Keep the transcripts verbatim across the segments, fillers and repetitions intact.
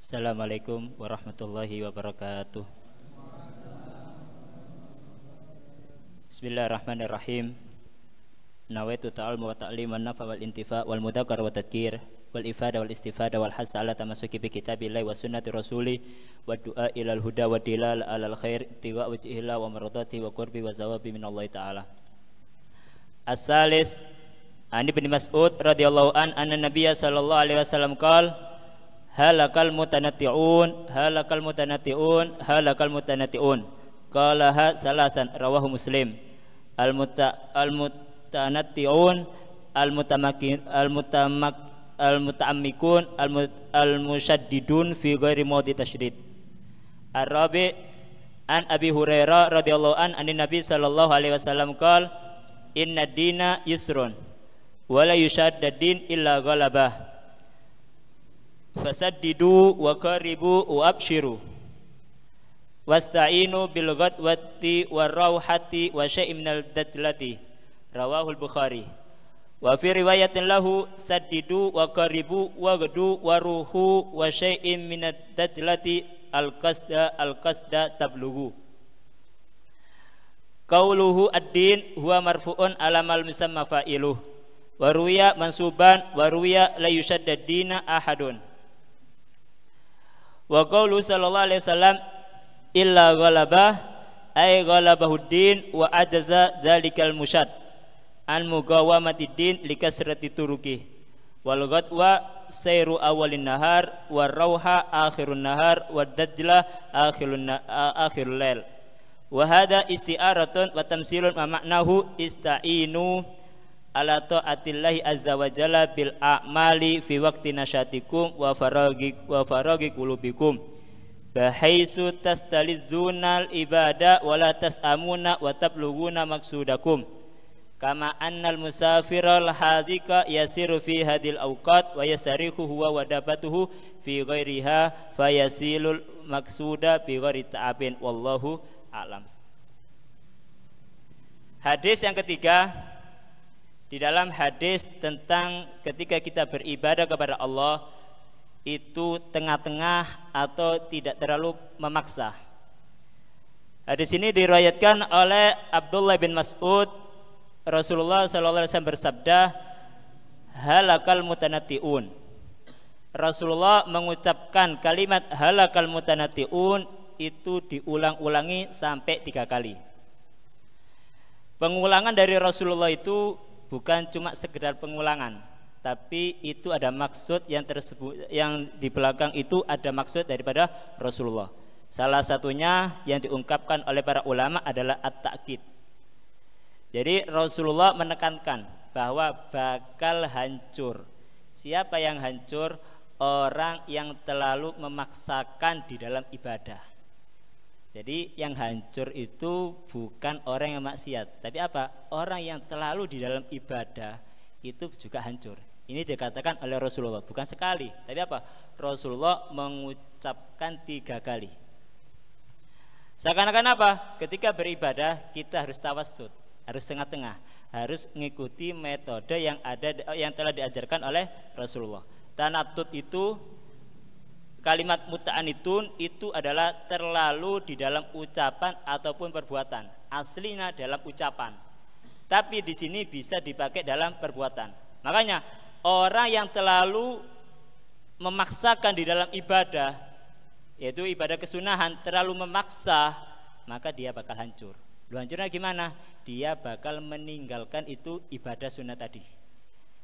Assalamualaikum warahmatullahi wabarakatuh. Bismillahirrahmanirrahim. Nawaitu ta'almu wa ta'liman nafa wal intifa wal mudakar wa tadkir wal ifada wal istifada wal hasa ala tamasuki bi kitabillahi wa sunnati rasuli wa du'a ilal huda wa dilal alal khair tiwa wajihillah wa maradati wa qurbi wa zawabi minallahi ta'ala. As-salis Ani bin Mas'ud radhiyallahu an anna nabiyya sallallahu alaihi wasallam qala halakal mutanatti'un halakal mutanatti'un halakal mutanatti'un qala ha salasan rawahu Muslim. Al muta al mutanatti'un al mutamakin al mutamak al mutaammikun al mut al musyaddidun fi ghairi mawdi tasydid. Ar-Rabi an Abi Hurairah radhiyallahu an anna nabiy sallallahu alaihi wasallam qala inna dina yusrun wala yushaddadin illa ghalabah fasaddidu wa qaribu wa abshiru wasta'inu bil ghadwati war rauhati wa syai'in minal dajlati rawahul Bukhari wa fi riwayatin lahu saddidu wa qaribu wa gadu wa ruhu wa syai'in minad dajlati al qasda al qasda tablughu qauluhu ad-din huwa marfu'un alamal musamma fa'iluh waruya mansuban waruya la yushaddadina ahadun wa qawlu sallallahu alaihi wasallam illa ghalabah ay ghalabahuddin wa ajaza dzalikal mushad an muqawamatiddin likasrati turuki wal ghadwa sayru awalin nahar war rauha akhirun nahar wad dajla akhirun akhirul lail wa hada isti'aratun wa tamsilun ma ma'nahu ista'inu ala ta'atillahi azza wa jalla bil a'mali fi waqti nasyatikum wa faragik wa faragik qulubikum bahaisu tastalizzunal ibada wa la tasamuna wa tablughuna maqsudakum kama annal musafiral hadika yasiru fi hadil awqat wa yasarihu huwa wa dabatuhu fi ghairiha fayasilul maqsuda bi ghairi ta'abin wallahu a'lam. Hadis yang ketiga di dalam hadis tentang ketika kita beribadah kepada Allah itu tengah-tengah atau tidak terlalu memaksa. Hadis ini diriwayatkan oleh Abdullah bin Mas'ud. Rasulullah sallallahu alaihi wasallam bersabda, halakal mutanatiun. Rasulullah mengucapkan kalimat halakal mutanatiun itu diulang-ulangi sampai tiga kali. Pengulangan dari Rasulullah itu bukan cuma sekedar pengulangan, tapi itu ada maksud yang tersebut, yang di belakang itu ada maksud daripada Rasulullah. Salah satunya yang diungkapkan oleh para ulama adalah at-ta'kid. Jadi Rasulullah menekankan bahwa bakal hancur. Siapa yang hancur? Orang yang terlalu memaksakan di dalam ibadah. Jadi yang hancur itu bukan orang yang maksiat, tapi apa? Orang yang terlalu di dalam ibadah itu juga hancur. Ini dikatakan oleh Rasulullah, bukan sekali, tapi apa? Rasulullah mengucapkan tiga kali. Seakan-akan apa? Ketika beribadah kita harus tawassut, harus tengah-tengah, harus mengikuti metode yang ada, yang telah diajarkan oleh Rasulullah. Tanatut itu, kalimat muta'anitun itu adalah terlalu di dalam ucapan ataupun perbuatan. Aslinya dalam ucapan, tapi di sini bisa dipakai dalam perbuatan. Makanya orang yang terlalu memaksakan di dalam ibadah, yaitu ibadah kesunahan, terlalu memaksa, maka dia bakal hancur. Lu hancurnya gimana? Dia bakal meninggalkan itu ibadah sunnah tadi.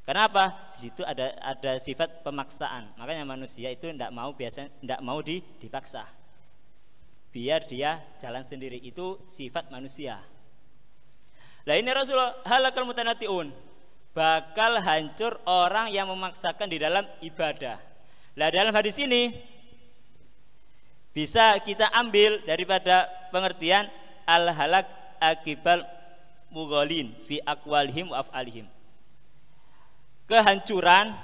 Kenapa? Di situ ada ada sifat pemaksaan. Makanya manusia itu tidak mau biasanya tidak mau di, dipaksa. Biar dia jalan sendiri, itu sifat manusia. Lah ini Rasulullah halakal mutanatiun, bakal hancur orang yang memaksakan di dalam ibadah. Lah dalam hadis ini bisa kita ambil daripada pengertian al halak akibal mughalin fi aqwalihim wa af'alihim. Kehancuran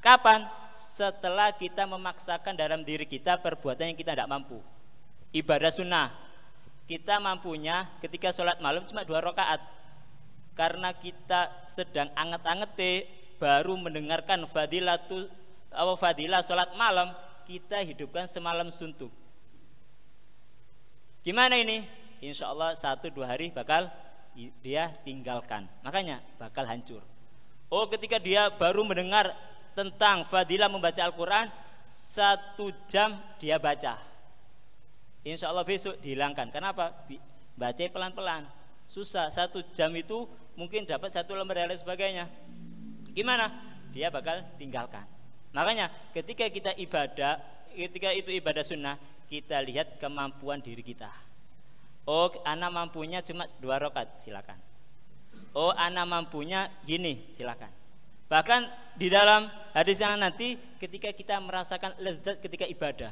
kapan? Setelah kita memaksakan dalam diri kita perbuatan yang kita tidak mampu. Ibadah sunnah kita mampunya ketika sholat malam cuma dua rakaat, karena kita sedang anget-angete baru mendengarkan fadilah, fadilah sholat malam, kita hidupkan semalam suntuk. Gimana ini? Insya Allah satu dua hari bakal dia tinggalkan. Makanya bakal hancur. Oh, ketika dia baru mendengar tentang fadilah membaca Al-Quran, satu jam dia baca, insya Allah besok dihilangkan. Kenapa? Baca pelan-pelan, susah. Satu jam itu mungkin dapat satu lembar dan sebagainya. Gimana? Dia bakal tinggalkan. Makanya ketika kita ibadah, ketika itu ibadah sunnah, kita lihat kemampuan diri kita. Oh, anak mampunya cuma dua rakaat, silakan. Oh, anak mampunya gini, silakan. Bahkan di dalam hadis yang nanti, ketika kita merasakan lezat ketika ibadah,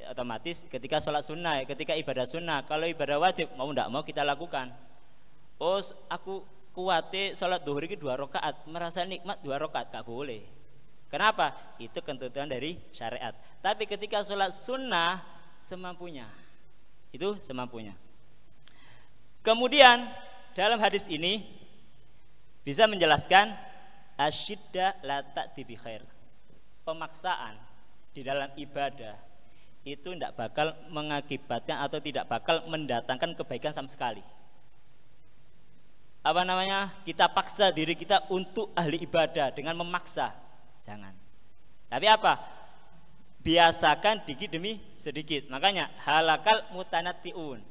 ya, otomatis ketika sholat sunnah, ketika ibadah sunnah, kalau ibadah wajib mau tidak mau kita lakukan. Oh, aku kuwate sholat duhur ini dua rakaat, merasa nikmat dua rakaat, gak boleh. Kenapa? Itu ketentuan dari syariat. Tapi ketika sholat sunnah semampunya, itu semampunya. Kemudian dalam hadis ini bisa menjelaskan asyidda la ta'ti bi khair. Pemaksaan di dalam ibadah itu tidak bakal mengakibatkan atau tidak bakal mendatangkan kebaikan sama sekali. Apa namanya? Kita paksa diri kita untuk ahli ibadah dengan memaksa. Jangan. Tapi apa? Biasakan dikit demi sedikit. Makanya halakal mutanattiun,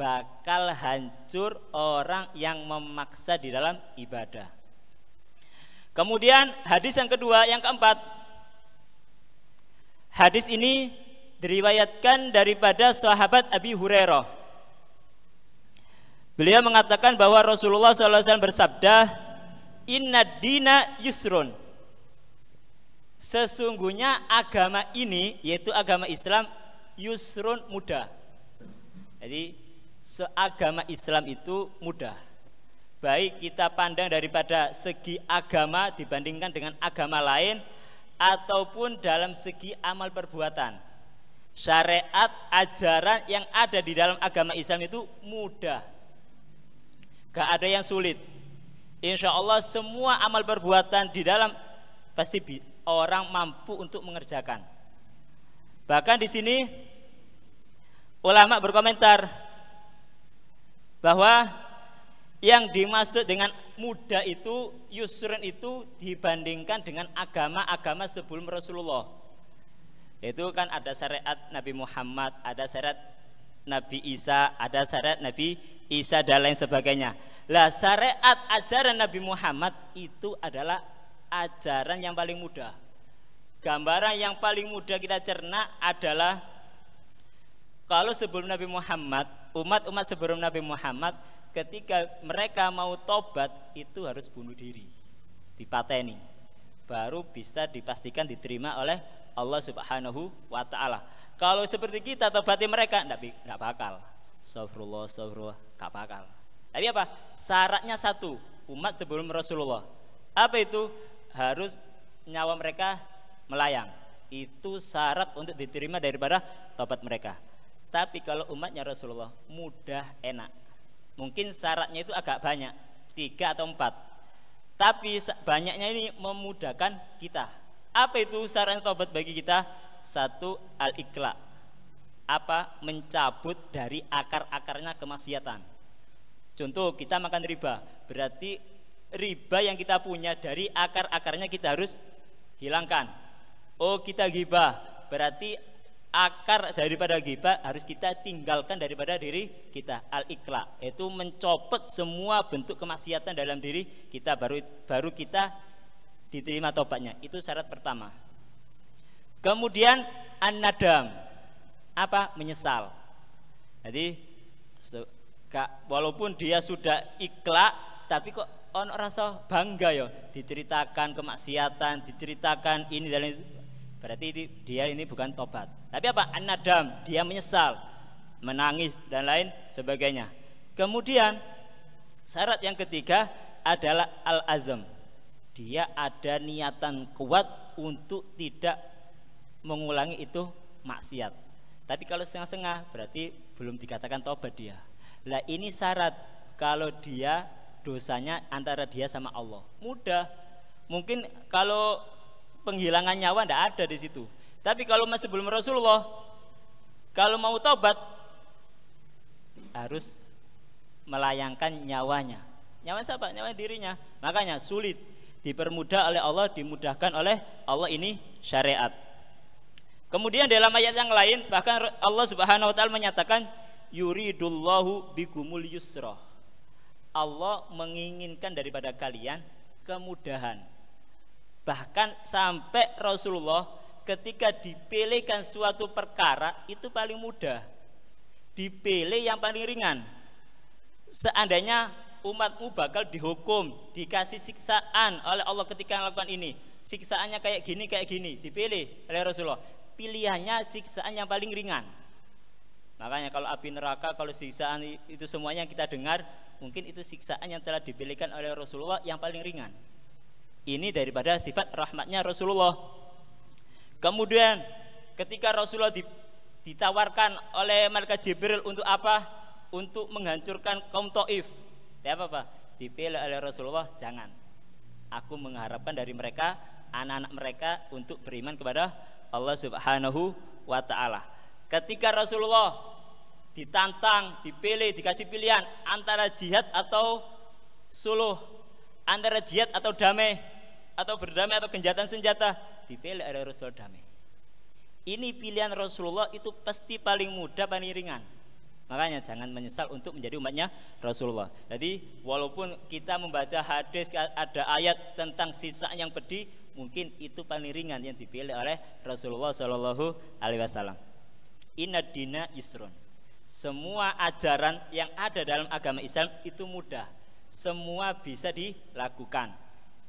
bakal hancur orang yang memaksa di dalam ibadah. Kemudian hadis yang kedua, yang keempat. Hadis ini diriwayatkan daripada sahabat Abi Hurairah. Beliau mengatakan bahwa Rasulullah shallallahu alaihi wasallam bersabda, "Inna dina yusrun." Sesungguhnya agama ini, yaitu agama Islam, yusrun, mudah. Jadi seagama Islam itu mudah. Baik kita pandang daripada segi agama dibandingkan dengan agama lain, ataupun dalam segi amal perbuatan. Syariat ajaran yang ada di dalam agama Islam itu mudah, gak ada yang sulit. Insya Allah semua amal perbuatan di dalam pasti orang mampu untuk mengerjakan. Bahkan di sini ulama berkomentar bahwa yang dimaksud dengan mudah itu, yusrun itu, dibandingkan dengan agama-agama sebelum Rasulullah. Itu kan ada syariat Nabi Muhammad, ada syariat Nabi Isa, ada syariat Nabi Isa dan lain sebagainya. Lah syariat ajaran Nabi Muhammad itu adalah ajaran yang paling mudah. Gambaran yang paling mudah kita cerna adalah kalau sebelum Nabi Muhammad, umat-umat sebelum Nabi Muhammad, ketika mereka mau tobat itu harus bunuh diri, dipateni, baru bisa dipastikan diterima oleh Allah Subhanahu wa Ta'ala. Kalau seperti kita tobati mereka, enggak bakal. Astagfirullah, astagfirullah, enggak bakal. Tapi apa? Syaratnya satu, umat sebelum Rasulullah. Apa itu? Harus nyawa mereka melayang. Itu syarat untuk diterima daripada tobat mereka. Tapi kalau umatnya Rasulullah mudah, enak. Mungkin syaratnya itu agak banyak, tiga atau empat. Tapi banyaknya ini memudahkan kita. Apa itu syarat tobat bagi kita? Satu, al-ikla. Apa? Mencabut dari akar-akarnya kemaksiatan. Contoh, kita makan riba. Berarti riba yang kita punya dari akar-akarnya kita harus hilangkan. Oh, kita ghibah. Berarti akar daripada ghibah harus kita tinggalkan daripada diri kita. Al-ikhla itu mencopot semua bentuk kemaksiatan dalam diri kita, baru baru kita diterima tobatnya. Itu syarat pertama. Kemudian an-nadam, apa? Menyesal. Jadi walaupun dia sudah ikhla, tapi kok ono rasa bangga ya, diceritakan kemaksiatan, diceritakan ini dan lain. Berarti dia ini bukan tobat. Tapi apa? An-nadam, dia menyesal, menangis dan lain sebagainya. Kemudian syarat yang ketiga adalah al-azam. Dia ada niatan kuat untuk tidak mengulangi itu maksiat. Tapi kalau setengah-setengah berarti belum dikatakan tobat dia. Lah ini syarat kalau dia dosanya antara dia sama Allah. Mudah. Mungkin kalau penghilangan nyawa tidak ada di situ. Tapi kalau masih sebelum Rasulullah, kalau mau tobat harus melayangkan nyawanya. Nyawa siapa? Nyawa dirinya. Makanya sulit, dipermudah oleh Allah, dimudahkan oleh Allah, ini syariat. Kemudian dalam ayat yang lain bahkan Allah Subhanahu wa taala menyatakan yuridullahu bikumul yusra. Allah menginginkan daripada kalian kemudahan. Bahkan sampai Rasulullah ketika dipilihkan suatu perkara itu paling mudah, dipilih yang paling ringan. Seandainya umatmu bakal dihukum, dikasih siksaan oleh Allah ketika melakukan ini, siksaannya kayak gini, kayak gini, dipilih oleh Rasulullah, pilihannya siksaan yang paling ringan. Makanya kalau api neraka, kalau siksaan itu semuanya yang kita dengar, mungkin itu siksaan yang telah dipilihkan oleh Rasulullah yang paling ringan. Ini daripada sifat rahmatnya Rasulullah. Kemudian ketika Rasulullah ditawarkan oleh malaikat Jibril untuk apa? Untuk menghancurkan kaum Thaif. Tidak apa-apa, dipilih oleh Rasulullah, jangan. Aku mengharapkan dari mereka, anak-anak mereka untuk beriman kepada Allah Subhanahu wa ta'ala. Ketika Rasulullah ditantang, dipilih, dikasih pilihan antara jihad atau suluh, antara jihad atau damai, atau berdamai atau genjatan senjata, dipilih oleh Rasulullah damai. Ini pilihan Rasulullah itu pasti paling mudah, paling ringan. Makanya jangan menyesal untuk menjadi umatnya Rasulullah. Jadi walaupun kita membaca hadis, ada ayat tentang siksa yang pedih, mungkin itu paling ringan yang dipilih oleh Rasulullah Shallallahu Alaihi Wasallam. Inna dina yusrun. Semua ajaran yang ada dalam agama Islam itu mudah, semua bisa dilakukan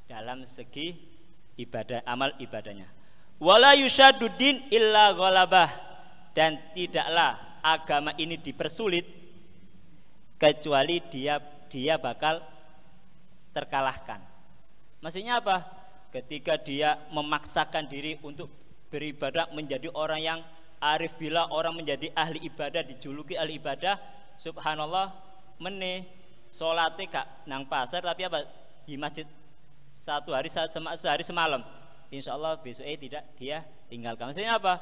dalam segi ibadah, amal ibadahnya. Wala yushaduddin illa ghalabah. Dan tidaklah agama ini dipersulit kecuali dia dia bakal terkalahkan. Maksudnya apa? Ketika dia memaksakan diri untuk beribadah, menjadi orang yang arif bila, orang menjadi ahli ibadah, dijuluki ahli ibadah, subhanallah, meneh salate gak nang pasar tapi apa di masjid. Satu hari saat sehari semalam, insya Allah besoknya tidak dia tinggalkan. Maksudnya apa?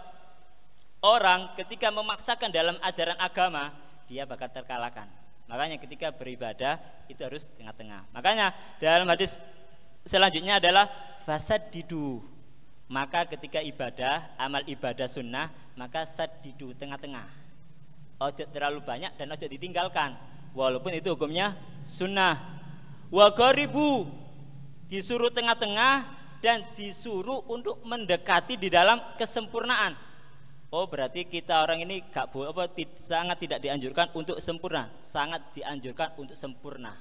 Orang ketika memaksakan dalam ajaran agama, dia bakal terkalahkan. Makanya ketika beribadah itu harus tengah-tengah. Makanya dalam hadis selanjutnya adalah fasaddidu. Maka ketika ibadah, amal ibadah sunnah, maka saddidu, tengah-tengah. Ojo terlalu banyak dan ojo ditinggalkan, walaupun itu hukumnya sunnah. Wa gharibu, disuruh tengah-tengah dan disuruh untuk mendekati di dalam kesempurnaan. Oh, berarti kita orang ini gak boleh, apa, sangat tidak dianjurkan untuk sempurna, sangat dianjurkan untuk sempurna.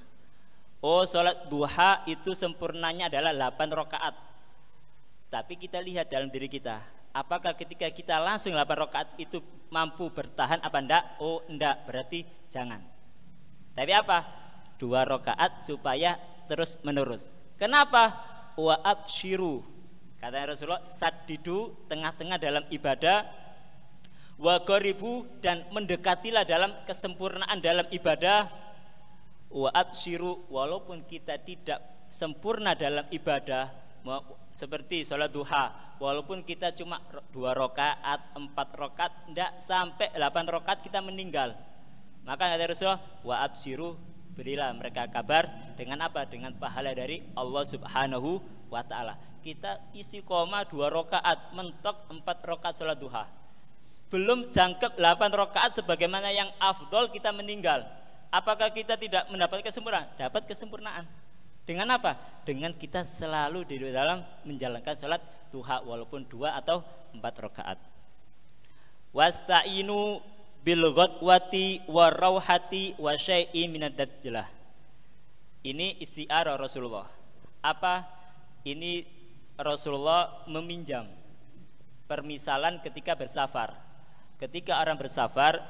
Oh, sholat duha itu sempurnanya adalah delapan rakaat. Tapi kita lihat dalam diri kita, apakah ketika kita langsung delapan rakaat itu mampu bertahan apa enggak? Oh, enggak, berarti jangan. Tapi apa? Dua rakaat supaya terus menerus. Kenapa? Wa abshiru, katanya Rasulullah, saddidu, tengah-tengah dalam ibadah. Wa gharibu, dan mendekatilah dalam kesempurnaan dalam ibadah. Wa abshiru, walaupun kita tidak sempurna dalam ibadah, seperti sholat duha, walaupun kita cuma dua rokaat, empat rokaat, tidak sampai delapan rokaat kita meninggal. Maka kata Rasulullah, wa abshiru, berilah mereka kabar dengan apa? Dengan pahala dari Allah Subhanahu wa ta'ala. Kita isi koma dua rokaat, mentok empat rokaat sholat duha, belum jangkep delapan rokaat sebagaimana yang afdol kita meninggal. Apakah kita tidak mendapat kesempurnaan? Dapat kesempurnaan. Dengan apa? Dengan kita selalu di dalam menjalankan sholat duha walaupun dua atau empat rokaat. Wasta'inu bil ghadwati warauhati wa syai'in minad dajjal. Ini isti'arah Rasulullah. Apa? Ini Rasulullah meminjam permisalan ketika bersafar. Ketika orang bersafar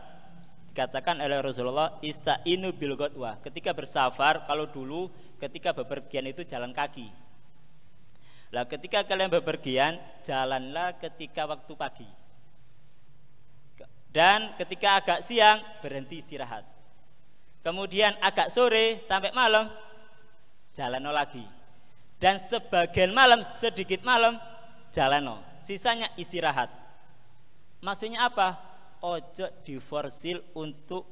dikatakan oleh Rasulullah ista'inu bil ghadwa. Ketika bersafar, kalau dulu ketika bepergian itu jalan kaki. Lah ketika kalian bepergian, jalanlah ketika waktu pagi. Dan ketika agak siang, berhenti istirahat. Kemudian agak sore sampai malam, jalan lagi. Dan sebagian malam, sedikit malam, jalano, sisanya istirahat. Maksudnya apa? Ojo diforsil untuk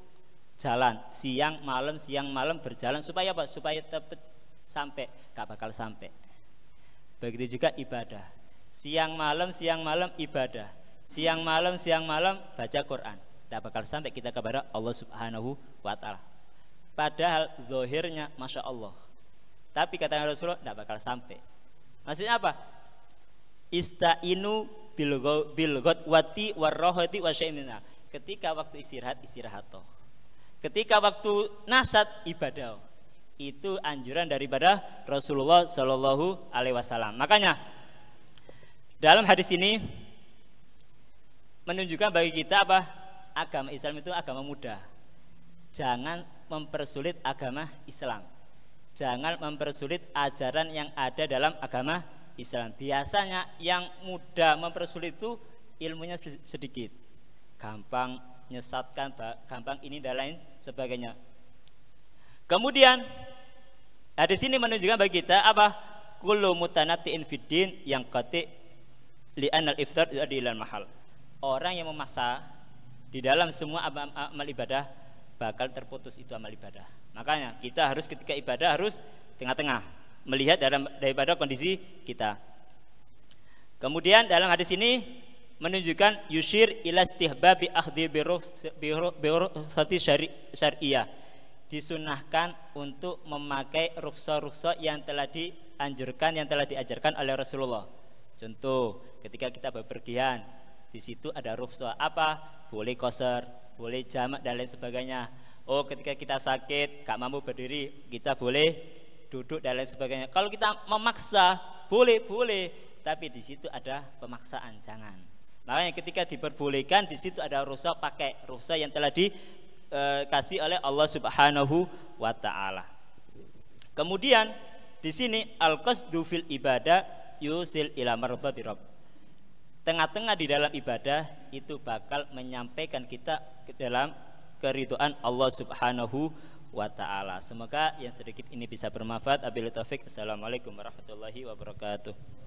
jalan siang malam, siang malam berjalan, supaya apa? Supaya tepat sampai, gak bakal sampai. Begitu juga ibadah, siang malam, siang malam ibadah, siang malam, siang malam baca Quran, gak bakal sampai kita kepada Allah Subhanahu wa Ta'ala. Padahal zahirnya masya Allah, tapi kata Rasulullah tidak bakal sampai. Maksudnya apa? Istainu bilgot wati warrohati wasyaiminah. Ketika waktu istirahat, istirahat toh. Ketika waktu nasat, ibadah. Itu anjuran daripada Rasulullah Shallallahu Alaihi Wasallam. Makanya dalam hadis ini menunjukkan bagi kita apa? Agama Islam itu agama mudah. Jangan mempersulit agama Islam. Jangan mempersulit ajaran yang ada dalam agama Islam. Biasanya yang mudah mempersulit itu ilmunya sedikit, gampang menyesatkan, gampang ini dan lain sebagainya. Kemudian hadis ini menunjukkan bagi kita apa? Kullu mutanattiin fiddin yang qati li'anal iftar adilal mahal. Orang yang memaksa di dalam semua amal ibadah bakal terputus itu amal ibadah. Makanya kita harus ketika ibadah harus tengah-tengah, melihat dalam daripada kondisi kita. Kemudian dalam hadis ini menunjukkan yushir ilastihbabi akhdi birukhsati syar'iyah. Disunahkan untuk memakai rukhsah-rukhsah yang telah dianjurkan, yang telah diajarkan oleh Rasulullah. Contoh, ketika kita bepergian, di situ ada rukhsah apa? Boleh qasar, boleh jamak dan lain sebagainya. Oh, ketika kita sakit, gak mampu berdiri, kita boleh duduk dan lain sebagainya. Kalau kita memaksa, boleh, boleh, tapi di situ ada pemaksaan, jangan. Makanya ketika diperbolehkan, di situ ada rukhsah, pakai rukhsah yang telah dikasih oleh Allah Subhanahu wa Ta'ala. Kemudian di sini al-qasdu fil ibadah yusil ila mardhati rabb. Tengah-tengah di dalam ibadah itu bakal menyampaikan kita ke dalam keridhaan Allah Subhanahu wa Ta'ala. Semoga yang sedikit ini bisa bermanfaat. Abil taufik. Assalamualaikum warahmatullahi wabarakatuh.